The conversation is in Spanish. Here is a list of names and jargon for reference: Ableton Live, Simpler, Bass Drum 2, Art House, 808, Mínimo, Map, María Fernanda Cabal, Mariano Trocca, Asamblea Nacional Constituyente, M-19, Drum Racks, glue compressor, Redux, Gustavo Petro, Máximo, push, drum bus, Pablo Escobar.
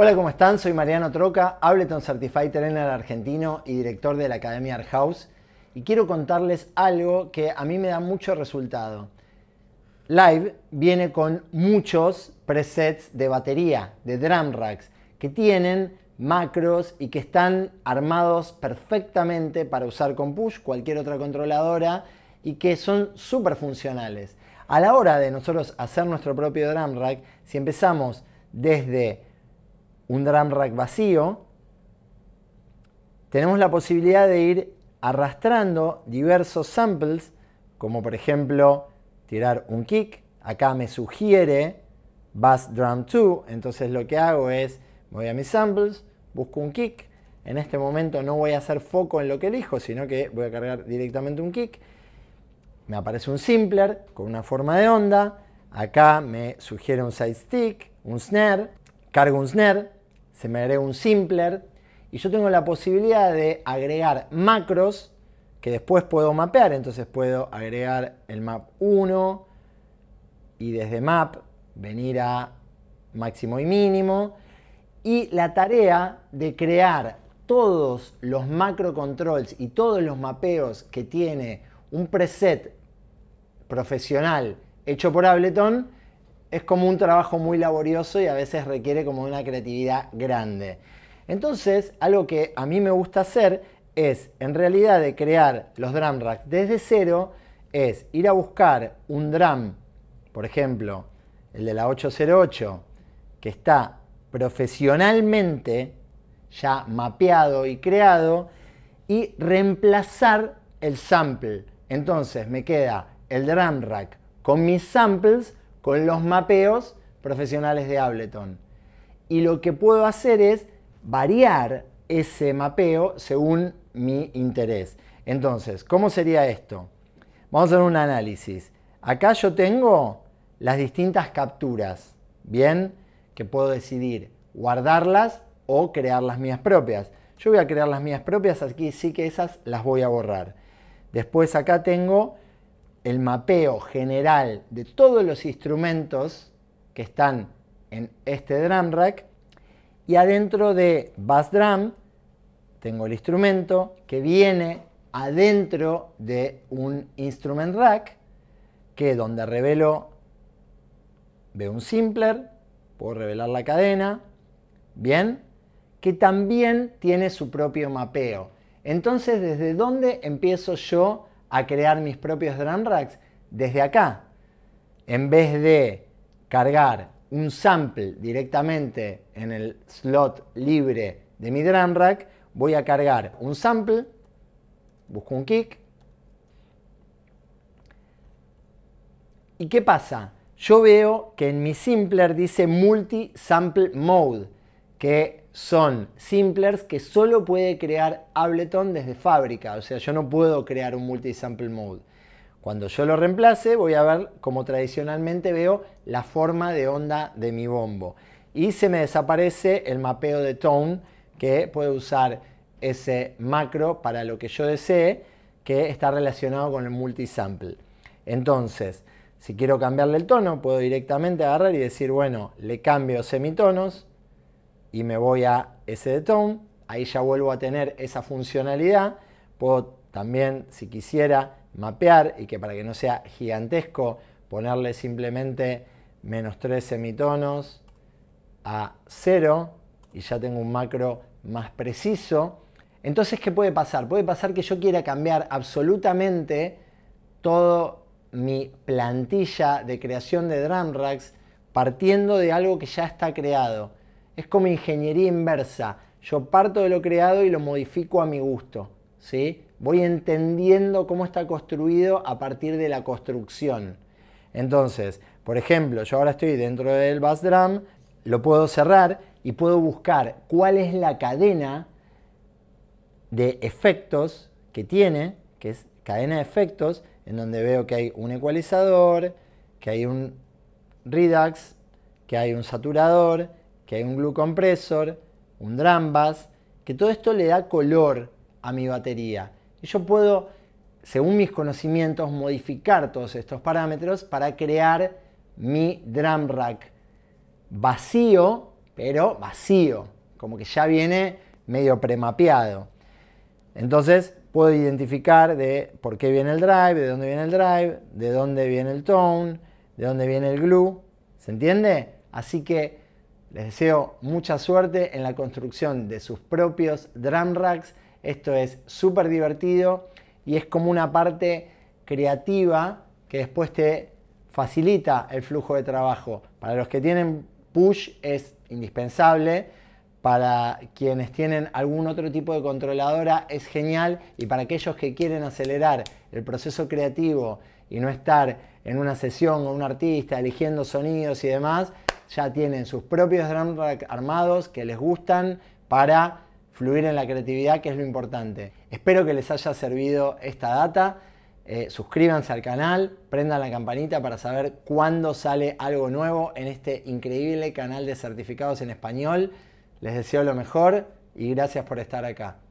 Hola, ¿cómo están? Soy Mariano Trocca, Ableton Certified Trainer argentino y director de la Academia Art House, y quiero contarles algo que a mí me da mucho resultado. Live viene con muchos presets de batería, de drum racks, que tienen macros y que están armados perfectamente para usar con push, cualquier otra controladora, y que son súper funcionales. A la hora de nosotros hacer nuestro propio drum rack, si empezamos desde un drum rack vacío, tenemos la posibilidad de ir arrastrando diversos samples, como por ejemplo tirar un kick. Acá me sugiere Bass Drum 2, entonces lo que hago es, voy a mis samples, busco un kick. En este momento no voy a hacer foco en lo que elijo, sino que voy a cargar directamente un kick. Me aparece un Simpler con una forma de onda. Acá me sugiere un side stick, un snare. Cargo un snare, se me agrega un Simpler y yo tengo la posibilidad de agregar macros que después puedo mapear. Entonces puedo agregar el Map 1 y desde Map venir a Máximo y Mínimo. Y la tarea de crear todos los macro controls y todos los mapeos que tiene un preset profesional hecho por Ableton es como un trabajo muy laborioso y a veces requiere como una creatividad grande. Entonces, algo que a mí me gusta hacer es, en realidad, de crear los drum racks desde cero, es ir a buscar un drum, por ejemplo, el de la 808, que está profesionalmente ya mapeado y creado, y reemplazar el sample. Entonces me queda el drum rack con mis samples, con los mapeos profesionales de Ableton. Y lo que puedo hacer es variar ese mapeo según mi interés. Entonces, ¿cómo sería esto? Vamos a hacer un análisis. Acá yo tengo las distintas capturas, ¿bien? Que puedo decidir guardarlas o crear las mías propias. Yo voy a crear las mías propias, aquí sí que esas las voy a borrar. Después acá tengo el mapeo general de todos los instrumentos que están en este drum rack. Y adentro de Bass Drum tengo el instrumento que viene adentro de un instrument rack, que donde revelo veo un Simpler. Puedo revelar la cadena, ¿bien? Que también tiene su propio mapeo. Entonces, ¿desde dónde empiezo yo a crear mis propios drum racks? Desde acá. En vez de cargar un sample directamente en el slot libre de mi drum rack, voy a cargar un sample, busco un kick. ¿Y qué pasa? Yo veo que en mi Simpler dice Multi Sample Mode, que son Simplers que solo puede crear Ableton desde fábrica. O sea, yo no puedo crear un Multi Sample Mode. Cuando yo lo reemplace, voy a ver como tradicionalmente veo la forma de onda de mi bombo. Y se me desaparece el mapeo de Tone, que puede usar ese macro para lo que yo desee, que está relacionado con el Multi Sample. Entonces, si quiero cambiarle el tono, puedo directamente agarrar y decir, bueno, le cambio semitonos y me voy a ese de tone. Ahí ya vuelvo a tener esa funcionalidad. Puedo también, si quisiera, mapear y que para que no sea gigantesco, ponerle simplemente -3 semitonos a 0 y ya tengo un macro más preciso. Entonces, ¿qué puede pasar? Puede pasar que yo quiera cambiar absolutamente todo mi plantilla de creación de drum racks partiendo de algo que ya está creado. Es como ingeniería inversa. Yo parto de lo creado y lo modifico a mi gusto, ¿sí? Voy entendiendo cómo está construido a partir de la construcción. Entonces, por ejemplo, yo ahora estoy dentro del bass drum, lo puedo cerrar y puedo buscar cuál es la cadena de efectos que tiene, que es cadena de efectos, en donde veo que hay un ecualizador, que hay un Redux, que hay un saturador, que hay un glue compressor, un drum bus, que todo esto le da color a mi batería. Y yo puedo, según mis conocimientos, modificar todos estos parámetros para crear mi drum rack vacío, pero vacío, como que ya viene medio premapeado. Entonces puedo identificar de por qué viene el drive, de dónde viene el drive, de dónde viene el tone, de dónde viene el glue, ¿se entiende? Así que les deseo mucha suerte en la construcción de sus propios drum racks. Esto es súper divertido y es como una parte creativa que después te facilita el flujo de trabajo. Para los que tienen push es indispensable, para quienes tienen algún otro tipo de controladora es genial, y para aquellos que quieren acelerar el proceso creativo y no estar en una sesión con un artista eligiendo sonidos y demás, ya tienen sus propios drum rack armados que les gustan para fluir en la creatividad, que es lo importante. Espero que les haya servido esta data. Suscríbanse al canal, prendan la campanita para saber cuándo sale algo nuevo en este increíble canal de certificados en español. Les deseo lo mejor y gracias por estar acá.